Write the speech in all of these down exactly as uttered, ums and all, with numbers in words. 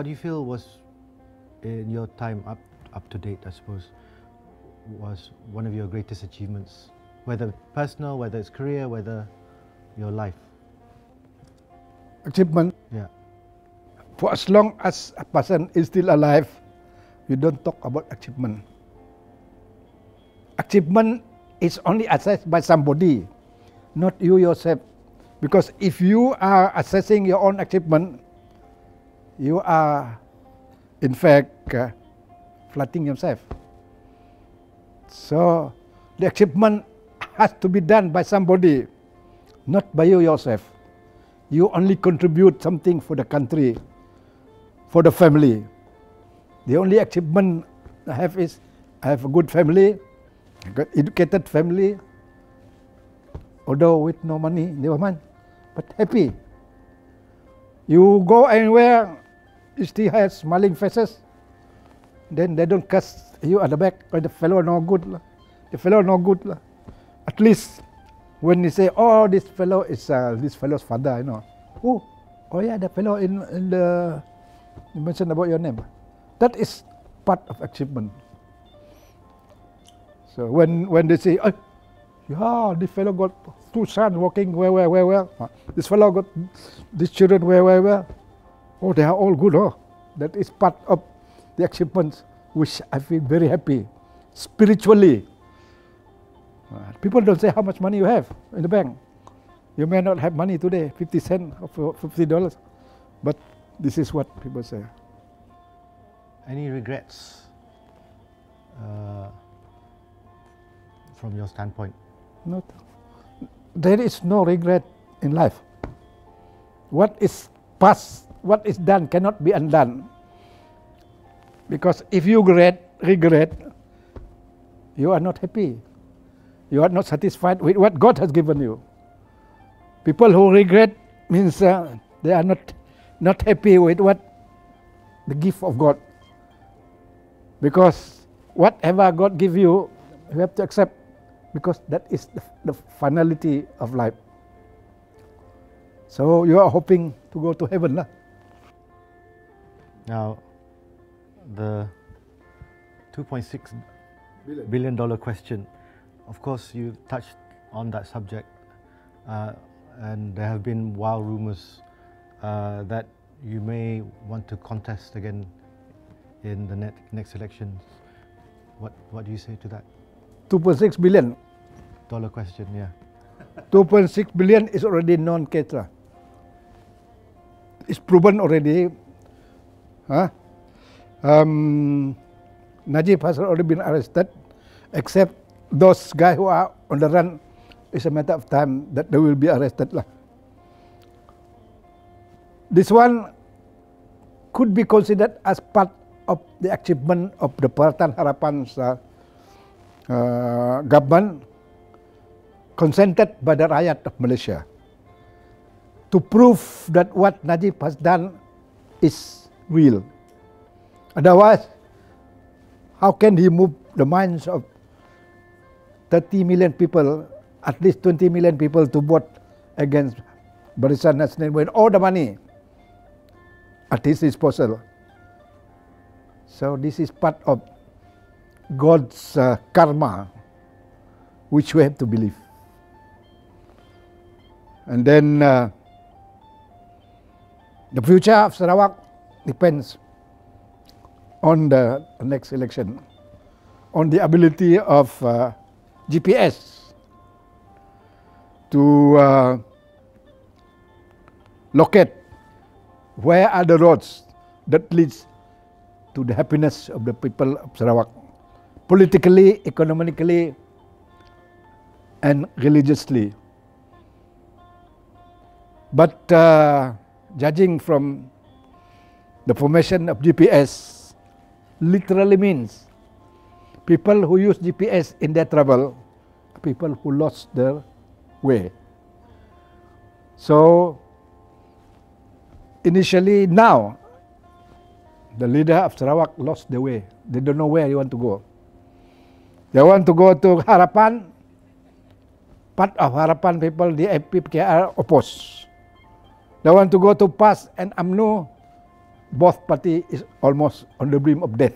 what do you feel was, in your time up up to date, I suppose, was one of your greatest achievements, whether personal, whether it's career, whether your life? Achievement? Yeah. For as long as a person is still alive, you don't talk about achievement. Achievement is only assessed by somebody, not you yourself. Because if you are assessing your own achievement, you are, in fact, uh, flatting yourself. So the achievement has to be done by somebody, not by you yourself. You only contribute something for the country, for the family. The only achievement I have is I have a good family, a good educated family, although with no money, never mind, but happy. You go anywhere, you still have smiling faces, then they don't cast you at the back, but the fellow no good, the fellow no good. At least when you say, oh, this fellow is uh, this fellow's father, you know. Oh, oh yeah, the fellow in, in the, you mentioned about your name. That is part of achievement. So when, when they say, oh, yeah, this fellow got two sons working where, where, where, where. This fellow got these children where, where, where. Oh, they are all good, oh. That is part of the achievements which I feel very happy, spiritually. People don't say how much money you have in the bank. You may not have money today, fifty cents or fifty dollars, but this is what people say. Any regrets uh, from your standpoint? Not. There is no regret in life. What is past, what is done cannot be undone. Because if you regret, regret, you are not happy. You are not satisfied with what God has given you. People who regret means uh, they are not, not happy with what the gift of God. Because whatever God gives you, you have to accept, because that is the, the finality of life. So you are hoping to go to heaven. Nah? Now, the two point six billion dollar question. Of course, you touched on that subject, uh, and there have been wild rumors uh, that you may want to contest again in the net, next elections. What what do you say to that? two point six billion dollar question, yeah. two point six billion is already non-caterer. It's proven already. Huh? Um, Najib has already been arrested, except those guys who are on the run, it's a matter of time that they will be arrested. Lah. This one could be considered as part of the achievement of the Pakatan Harapan's uh, uh, government, consented by the Rakyat of Malaysia, to prove that what Najib has done is real. Otherwise, how can he move the minds of thirty million people, at least twenty million people, to vote against Barisan Nasional with all the money at his disposal? So this is part of God's uh, karma, which we have to believe. And then uh, the future of Sarawak depends on the next election, on the ability of uh, G P S to uh, locate where are the roads that leads to the happiness of the people of Sarawak, politically, economically, and religiously. But uh, judging from the formation of G P S, literally means people who use G P S in their travel, people who lost their way. So initially, now, the leader of Sarawak lost the way. They don't know where they want to go. They want to go to Harapan. Part of Harapan people, the A P K R oppose. They want to go to P A S and U M N O. both party is almost on the brink of death.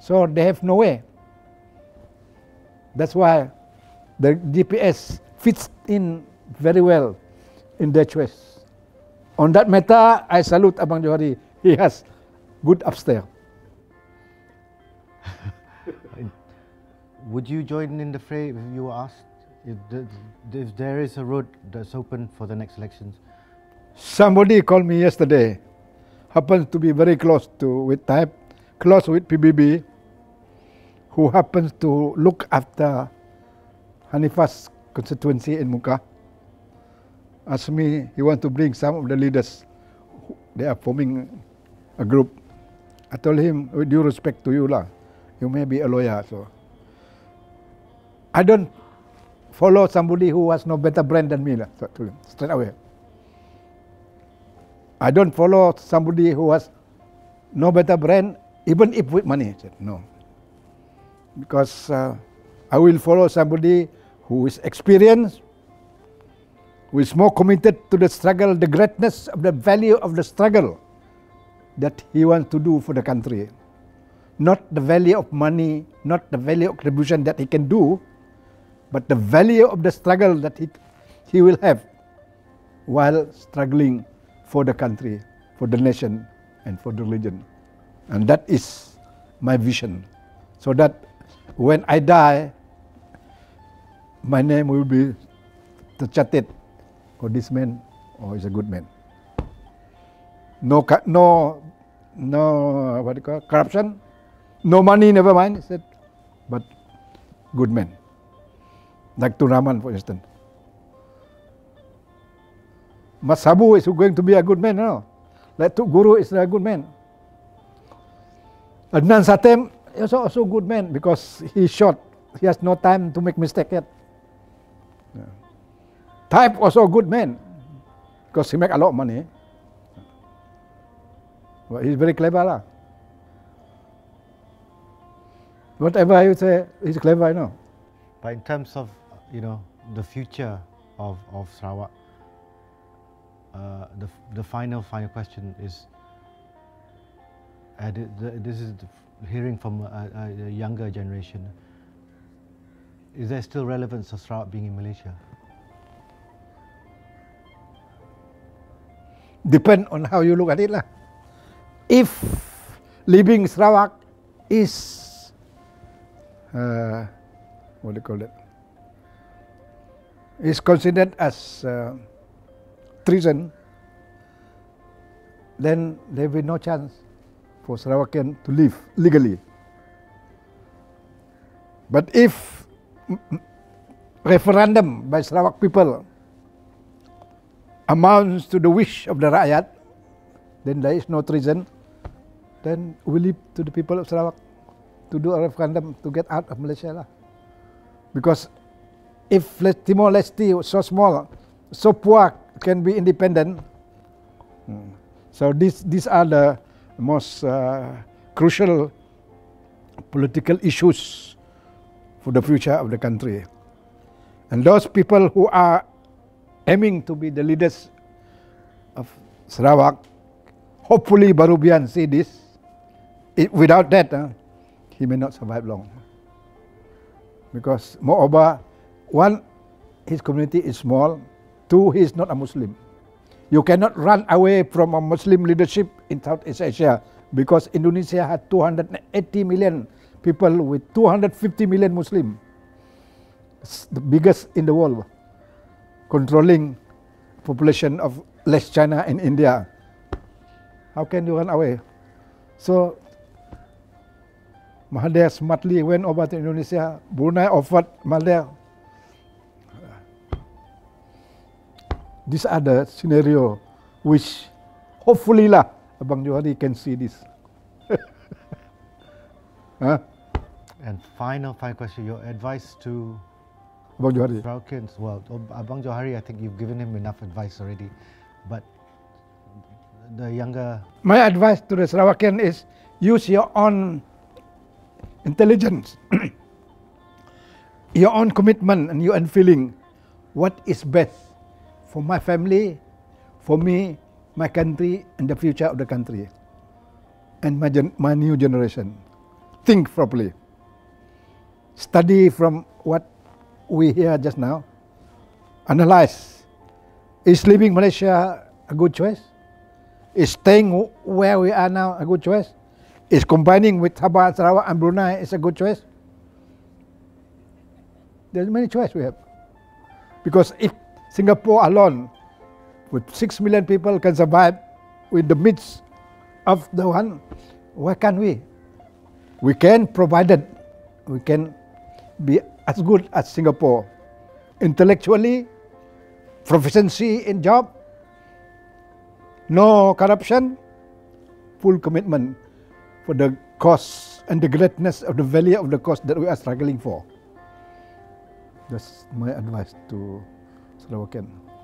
So they have no way. That's why the G P S fits in very well in their choice. On that matter, I salute Abang Johari. He has good upstairs. Would you join in the fray if you were asked? If, the, if there is a road that's open for the next elections? Somebody called me yesterday. Happens to be very close to with Taib, close with P B B, who happens to look after Hanifa's constituency in Mukah. Asked me, he wants to bring some of the leaders. They are forming a group. I told him, with due respect to you lah, you may be a lawyer, so I don't follow somebody who has no better brain than me lah. So, to him, straight away. I don't follow somebody who has no better brain, even if with money. I said, no. Because uh, I will follow somebody who is experienced, who is more committed to the struggle, the greatness of the value of the struggle that he wants to do for the country. Not the value of money, not the value of contribution that he can do, but the value of the struggle that he, he will have while struggling for the country, for the nation, and for the religion. And that is my vision. So that when I die, my name will be Tercatat, or this man, or is a good man. No, no, no, what do you call it, corruption, no money, never mind, he said, but good man. Like Tun Rahman, for instance. Mas Sabu is going to be a good man, no? Like Tuk Guru is a good man. Adnan Satem is also a good man because he's short. He has no time to make mistake yet. Yeah. Taib also a good man because he make a lot of money. Well, he's very clever lah. Whatever you say, he's clever, I know. But in terms of, you know, the future of, of Sarawak, Uh, the, the final, final question is, uh, the, the, this is the hearing from a, a, a younger generation, is there still relevance of Sarawak being in Malaysia? Depend on how you look at it lah. If leaving Sarawak is, uh, what do you call it, is considered as uh, treason, then there will be no chance for Sarawakian to live legally. But if referendum by Sarawak people amounts to the wish of the Rakyat, then there is no treason, then we leave to the people of Sarawak to do a referendum to get out of Malaysia lah. Because if Timor Leste was so small, so poor, can be independent. Hmm. So these these are the most uh, crucial political issues for the future of the country. And those people who are aiming to be the leaders of Sarawak, hopefully Barubian see this. It, without that, uh, he may not survive long. Because moreover, one, his community is small. Two, he is not a Muslim. You cannot run away from a Muslim leadership in Southeast Asia because Indonesia had two hundred eighty million people with two hundred fifty million Muslims. It's the biggest in the world, controlling population of less China and India. How can you run away? So Mahathir smartly went over to Indonesia. Brunei offered Mahathir. These are the scenario which hopefully lah Abang Johari can see this. Huh? And final, final question, your advice to Abang Johari. Sarawakians, well, Abang Johari, I think you've given him enough advice already, but the younger... My advice to the Sarawakian is use your own intelligence, your own commitment and your own feeling. What is best? For my family, for me, my country and the future of the country and my, gen my new generation. Think properly. Study from what we hear just now. Analyze. Is leaving Malaysia a good choice? Is staying where we are now a good choice? Is combining with Sabah, Sarawak and Brunei is a good choice? There's many choices we have. Because if Singapore alone with six million people can survive with the midst of the one, why can't we? We can, provided we can be as good as Singapore. Intellectually, proficiency in job, no corruption, full commitment for the cause and the greatness of the value of the cause that we are struggling for. That's my advice to Sarawakian.